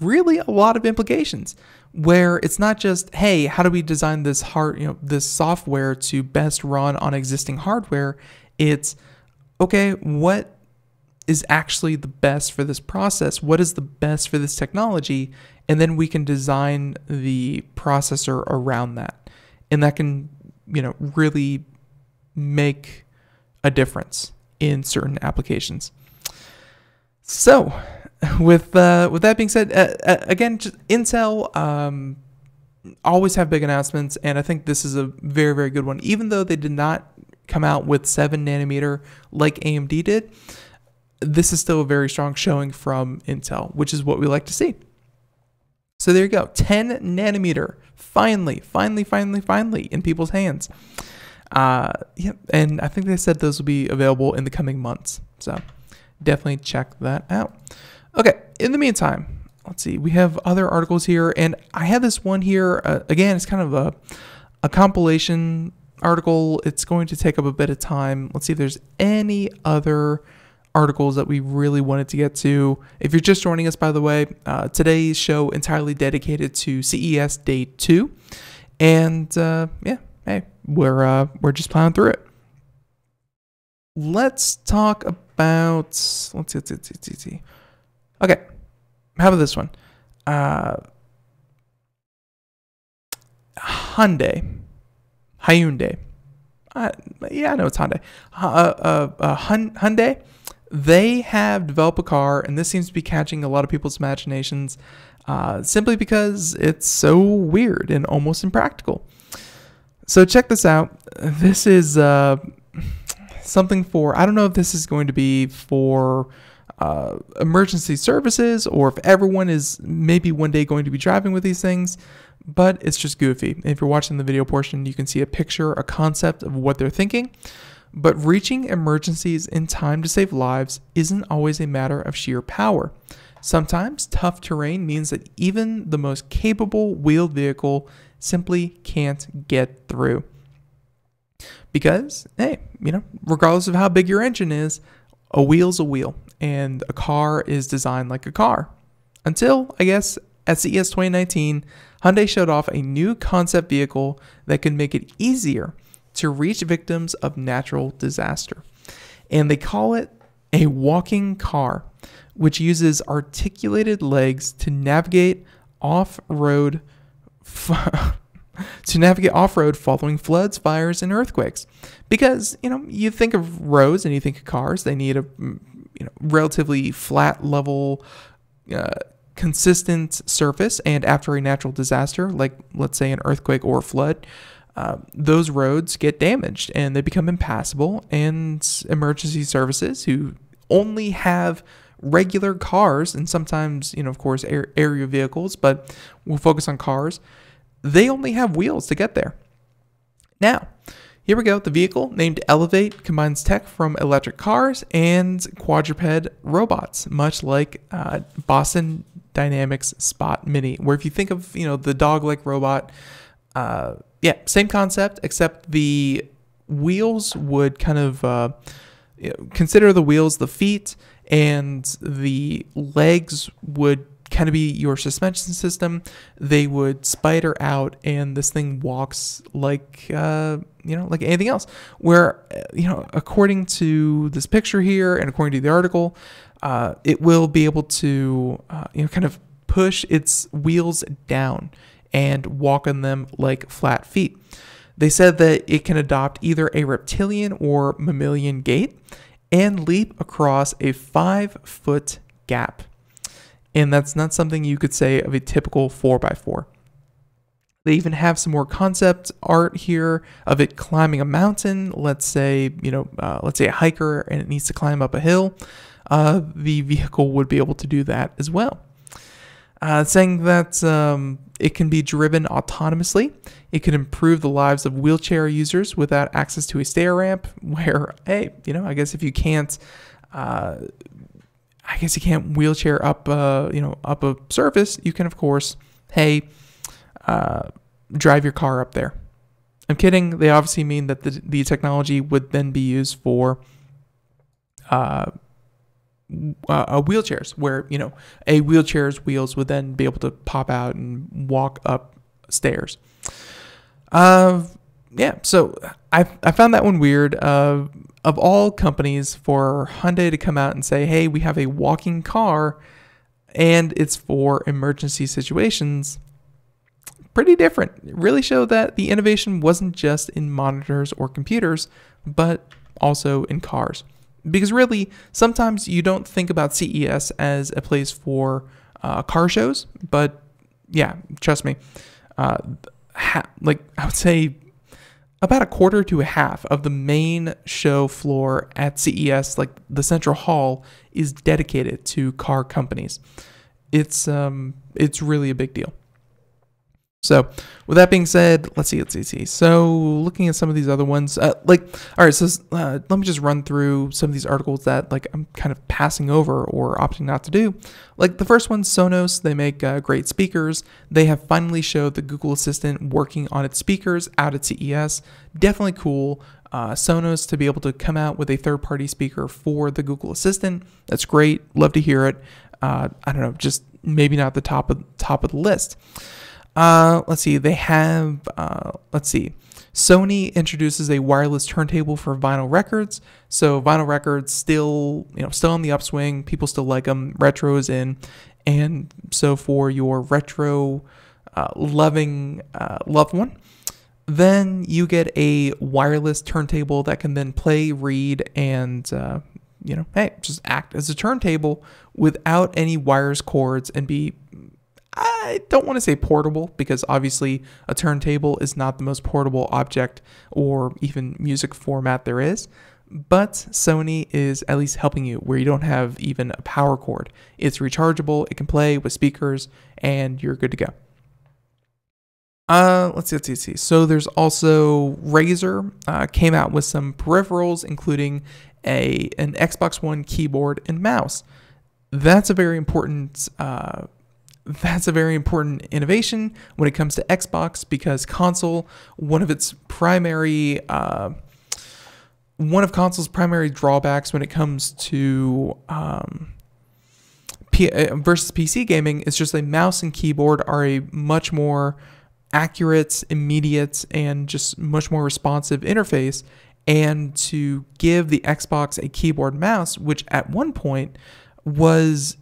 really a lot of implications. Where it's not just, hey, how do we design this this software to best run on existing hardware? It's okay, what is actually the best for this process? What is the best for this technology? And then we can design the processor around that. And that can, you know, really make a difference in certain applications. So with that being said, again, just Intel always have big announcements. And I think this is a very, very good one. Even though they did not come out with 7nm like AMD did, this is still a very strong showing from Intel, which is what we like to see. So there you go, 10nm, finally in people's hands. Yep, and I think they said those will be available in the coming months. So definitely check that out. Okay, in the meantime, let's see, we have other articles here, and I have this one here. Again, it's kind of a compilation article. It's going to take up a bit of time. Let's see if there's any other articles that we really wanted to get to. If you're just joining us, by the way, today's show entirely dedicated to CES Day 2. And yeah, hey, we're just plowing through it. Let's talk about, let's see. Okay, how about this one? Hyundai. Yeah, I know it's Hyundai. Hyundai, they have developed a car, and this seems to be catching a lot of people's imaginations simply because it's so weird and almost impractical. So check this out. This is something for, I don't know if this is going to be for emergency services or if everyone is maybe one day going to be driving with these things, but it's just goofy. If you're watching the video portion, you can see a picture, a concept of what they're thinking. But reaching emergencies in time to save lives isn't always a matter of sheer power. Sometimes tough terrain means that even the most capable wheeled vehicle simply can't get through. Because, hey, you know, regardless of how big your engine is, a wheel's a wheel. And a car is designed like a car. Until, I guess, at CES 2019, Hyundai showed off a new concept vehicle that could make it easier to reach victims of natural disaster. And they call it a walking car, which uses articulated legs to navigate off-road following floods, fires, and earthquakes. Because, you know, you think of roads and you think of cars, they need a relatively flat level, consistent surface, and after a natural disaster, like let's say an earthquake or a flood, those roads get damaged and they become impassable, and emergency services who only have regular cars and sometimes, you know, of course, aerial vehicles, but we'll focus on cars, they only have wheels to get there. Now, here we go. The vehicle, named Elevate, combines tech from electric cars and quadruped robots, much like Boston Dynamics Spot Mini, where if you think of, you know, the dog-like robot, yeah, same concept, except the wheels would kind of consider the wheels the feet, and the legs would kind of be your suspension system. They would spider out, and this thing walks like you know, like anything else. Where, you know, according to this picture here and according to the article, it will be able to you know, kind of push its wheels down and walk on them like flat feet. They said that it can adopt either a reptilian or mammalian gait and leap across a 5-foot gap. And that's not something you could say of a typical 4x4. They even have some more concept art here of it climbing a mountain. Let's say, you know, let's say a hiker and it needs to climb up a hill. The vehicle would be able to do that as well. Saying that it can be driven autonomously. It could improve the lives of wheelchair users without access to a stair ramp, where, hey, you know, I guess if you can't, I guess you can't wheelchair up, you know, up a surface, you can, of course, hey, drive your car up there. I'm kidding. They obviously mean that the technology would then be used for wheelchairs, where, you know, a wheelchair's wheels would then be able to pop out and walk up stairs. Yeah, so I found that one weird. Of all companies, for Hyundai to come out and say, hey, we have a walking car and it's for emergency situations, pretty different. It really showed that the innovation wasn't just in monitors or computers, but also in cars. Because really, sometimes you don't think about CES as a place for car shows, but yeah, trust me, like I would say, about a quarter to a half of the main show floor at CES, like the central hall, is dedicated to car companies. It's really a big deal. So with that being said, let's see. So looking at some of these other ones, all right, so let me just run through some of these articles that I'm kind of passing over or opting not to do. Like the first one, Sonos, they make great speakers. They have finally showed the Google Assistant working on its speakers out at CES. Definitely cool. Sonos to be able to come out with a third-party speaker for the Google Assistant. That's great. Love to hear it. I don't know, just maybe not the top of the list. Let's see, they have, Sony introduces a wireless turntable for vinyl records. So vinyl records still, still on the upswing. People still like them. Retro is in. And so for your retro, loving, loved one, then you get a wireless turntable that can then play, read, and, hey, just act as a turntable without any wires, cords, and be, I don't want to say portable, because obviously a turntable is not the most portable object or even music format there is, but Sony is at least helping you where you don't have even a power cord. It's rechargeable, it can play with speakers, and you're good to go. Let's see. So there's also Razer came out with some peripherals, including an Xbox One keyboard and mouse. That's a very important innovation when it comes to Xbox, because console, one of console's primary drawbacks when it comes to versus PC gaming is just a mouse and keyboard are a much more accurate, immediate, and just much more responsive interface. And to give the Xbox a keyboard and mouse, which at one point was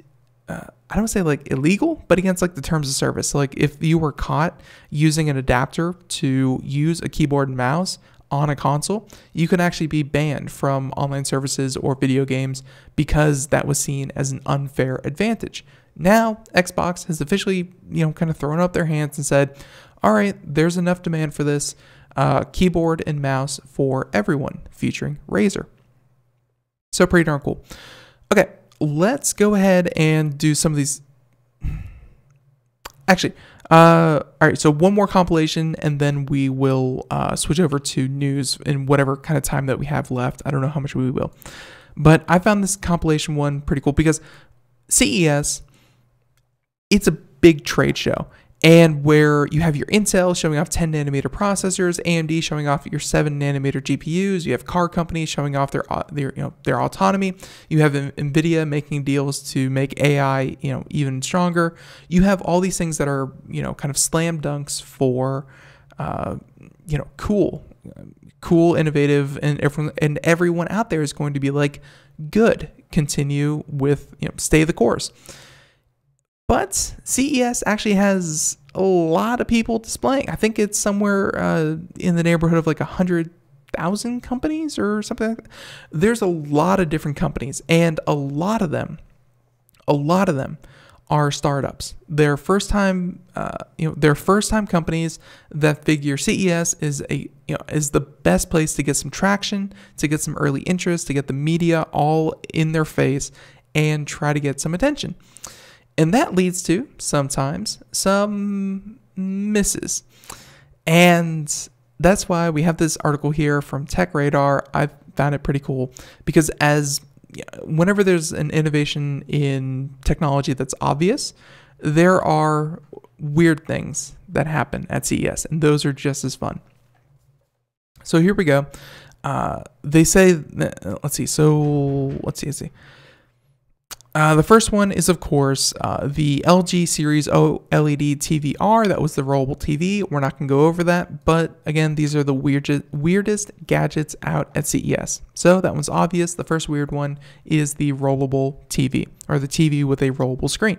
I don't say illegal, but against the terms of service. So if you were caught using an adapter to use a keyboard and mouse on a console, you could actually be banned from online services or video games because that was seen as an unfair advantage. Now Xbox has officially, kind of thrown up their hands and said, all right, there's enough demand for this keyboard and mouse for everyone, featuring Razer. So pretty darn cool. Okay. Let's go ahead and do some of these. Actually, all right, so one more compilation, and then we will switch over to news in whatever kind of time that we have left. I don't know how much we will. But I found this compilation one pretty cool because CES, it's a big trade show. And where you have your Intel showing off 10 nanometer processors, AMD showing off your 7 nanometer GPUs, you have car companies showing off their autonomy, you have Nvidia making deals to make AI, even stronger. You have all these things that are, kind of slam dunks for, cool, innovative, and everyone out there is going to be like, good, continue with, stay the course. But CES actually has a lot of people displaying. I think it's somewhere in the neighborhood of 100,000 companies or something like that. There's a lot of different companies, and a lot of them are startups. They're first-time, they're first-time companies that figure CES is is the best place to get some traction, to get some early interest, to get the media all in their face, and try to get some attention. And that leads to, sometimes, some misses. And that's why we have this article here from Tech Radar. I found it pretty cool because whenever there's an innovation in technology that's obvious, there are weird things that happen at CES, and those are just as fun. So here we go. They say, let's see. The first one is, of course, the LG Series OLED TVR. That was the rollable TV. We're not going to go over that. But again, these are the weirdest gadgets out at CES. So that one's obvious. The first weird one is the rollable TV, or the TV with a rollable screen.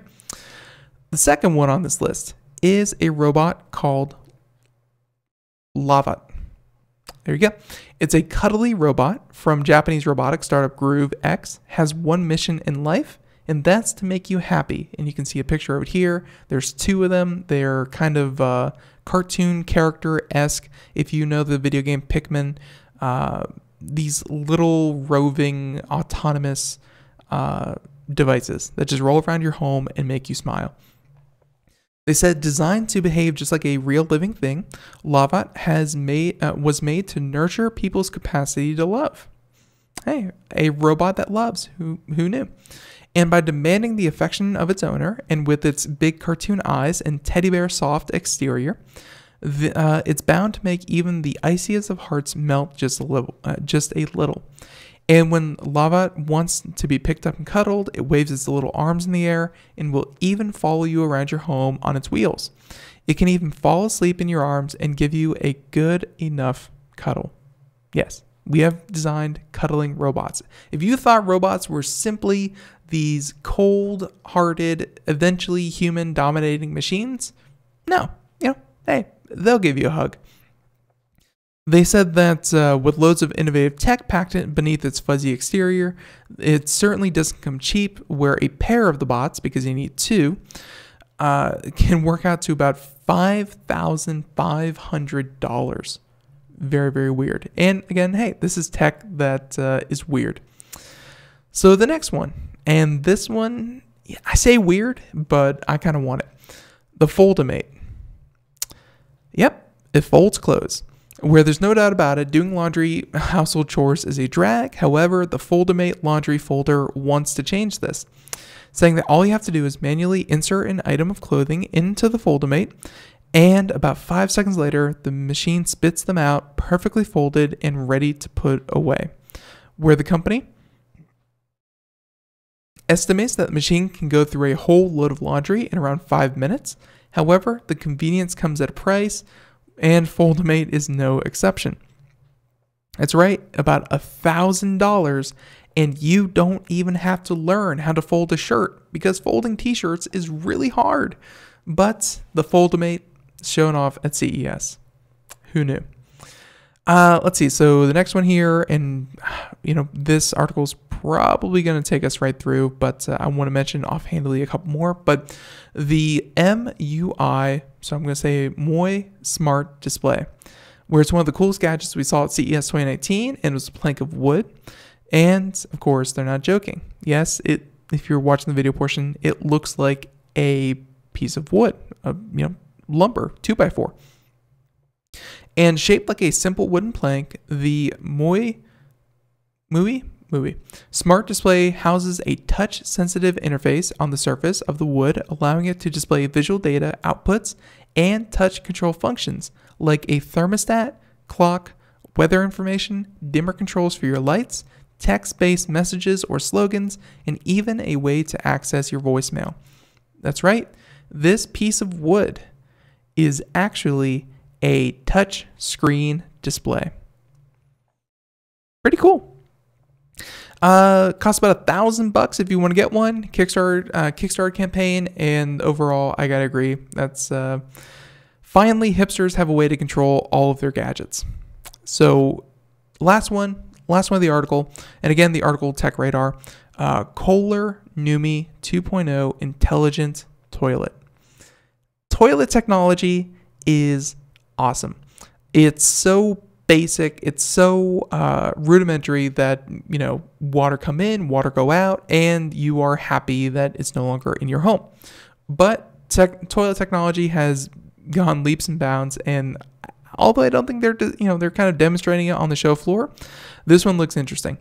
The second one on this list is a robot called Lovot. There you go. It's a cuddly robot from Japanese robotic startup Groove X. Has one mission in life, and that's to make you happy. And you can see a picture of it here. There's two of them. They're kind of cartoon character-esque. If you know the video game Pikmin, these little roving autonomous devices that just roll around your home and make you smile. They said, designed to behave just like a real living thing, Lovot was made to nurture people's capacity to love. Hey, a robot that loves, who knew? And by demanding the affection of its owner, and with its big cartoon eyes and teddy bear soft exterior, it's bound to make even the iciest of hearts melt just a little. And when Lovot wants to be picked up and cuddled, it waves its little arms in the air and will even follow you around your home on its wheels. It can even fall asleep in your arms and give you a good enough cuddle. Yes, we have designed cuddling robots. If you thought robots were simply these cold-hearted, eventually human-dominating machines, no, you know, hey, they'll give you a hug. They said that with loads of innovative tech packed beneath its fuzzy exterior, it certainly doesn't come cheap, where a pair of the bots, because you need two, can work out to about $5,500. Very, very weird. And again, hey, this is tech that is weird. So the next one, and this one, I say weird, but I kind of want it. The Foldimate. Yep, it folds clothes. Where there's no doubt about it, doing laundry, household chores is a drag. However, the Foldimate laundry folder wants to change this, saying that all you have to do is manually insert an item of clothing into the Foldimate, and about 5 seconds later, the machine spits them out, perfectly folded and ready to put away. Where the company estimates that the machine can go through a whole load of laundry in around 5 minutes. However, the convenience comes at a price, and Foldimate is no exception. That's right, about $1,000, and you don't even have to learn how to fold a shirt, because folding t-shirts is really hard. But the Foldimate shown off at CES. Who knew? Let's see, so the next one here, and you know, this article's probably going to take us right through, but I want to mention offhandedly a couple more. But the MUI, so I'm going to say Mui Smart Display, where it's one of the coolest gadgets we saw at CES 2019, and it was a plank of wood. And of course, they're not joking. Yes, it. If you're watching the video portion, it looks like a piece of wood, you know, lumber, 2x4. And shaped like a simple wooden plank, the Mui Smart Display houses a touch-sensitive interface on the surface of the wood, allowing it to display visual data outputs and touch control functions like a thermostat, clock, weather information, dimmer controls for your lights, text-based messages or slogans, and even a way to access your voicemail. That's right, this piece of wood is actually a touch screen display. Pretty cool. Costs about $1,000 if you want to get one. Kickstarter campaign, and overall, I gotta agree, that's finally hipsters have a way to control all of their gadgets. So, last one of the article, and again, the article Tech Radar, Kohler Numi 2.0 intelligent toilet. Toilet technology is awesome. It's so basic, it's so rudimentary that, you know, water come in, water go out, and you are happy that it's no longer in your home. But toilet technology has gone leaps and bounds, and although I don't think they're, you know, they're kind of demonstrating it on the show floor, this one looks interesting.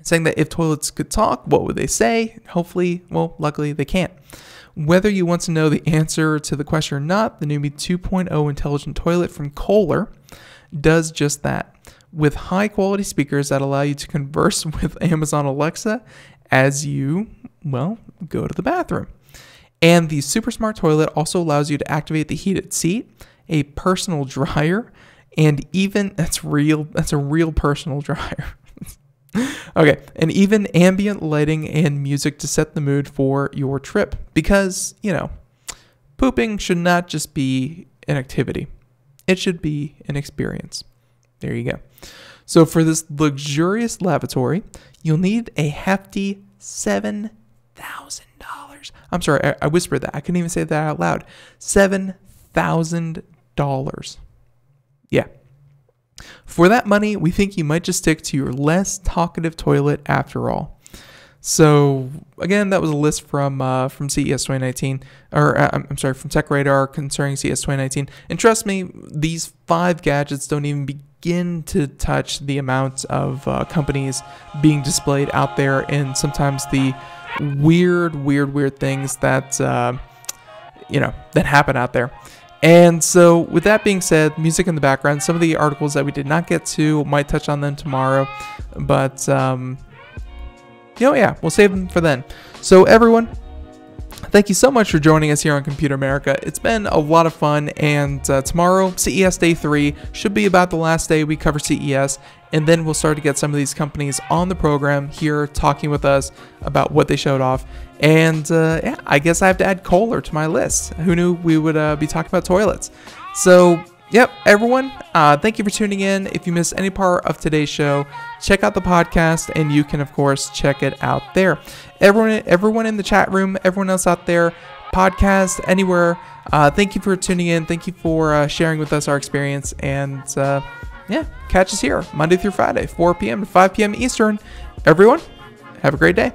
Saying that if toilets could talk, what would they say? Hopefully, well, luckily they can't. Whether you want to know the answer to the question or not, the Numi 2.0 intelligent toilet from Kohler does just that, with high quality speakers that allow you to converse with Amazon Alexa as you, well, go to the bathroom. And the super smart toilet also allows you to activate the heated seat, a personal dryer, and even that's a real personal dryer. Okay, and even ambient lighting and music to set the mood for your trip, because, you know, pooping should not just be an activity. It should be an experience. There you go. So for this luxurious lavatory, you'll need a hefty $7,000. I'm sorry, I whispered that. I couldn't even say that out loud. $7,000. Yeah. For that money, we think you might just stick to your less talkative toilet after all. So again, that was a list from CES 2019, or I'm sorry, from TechRadar concerning CES 2019. And trust me, these 5 gadgets don't even begin to touch the amount of companies being displayed out there, and sometimes the weird things that you know, that happen out there. And so with that being said, music in the background, some of the articles that we did not get to, might touch on them tomorrow, but you know, yeah, we'll save them for then. So everyone, thank you so much for joining us here on Computer America. It's been a lot of fun, and tomorrow, CES Day 3, should be about the last day we cover CES, and then we'll start to get some of these companies on the program here talking with us about what they showed off. And yeah, I guess I have to add Kohler to my list. Who knew we would be talking about toilets? So yep, everyone, thank you for tuning in. If you missed any part of today's show, check out the podcast, and you can, of course, check it out there. Everyone in the chat room, everyone else out there, podcast, anywhere, thank you for tuning in. Thank you for sharing with us our experience. And yeah, catch us here Monday through Friday, 4 p.m. to 5 p.m. Eastern. Everyone, have a great day.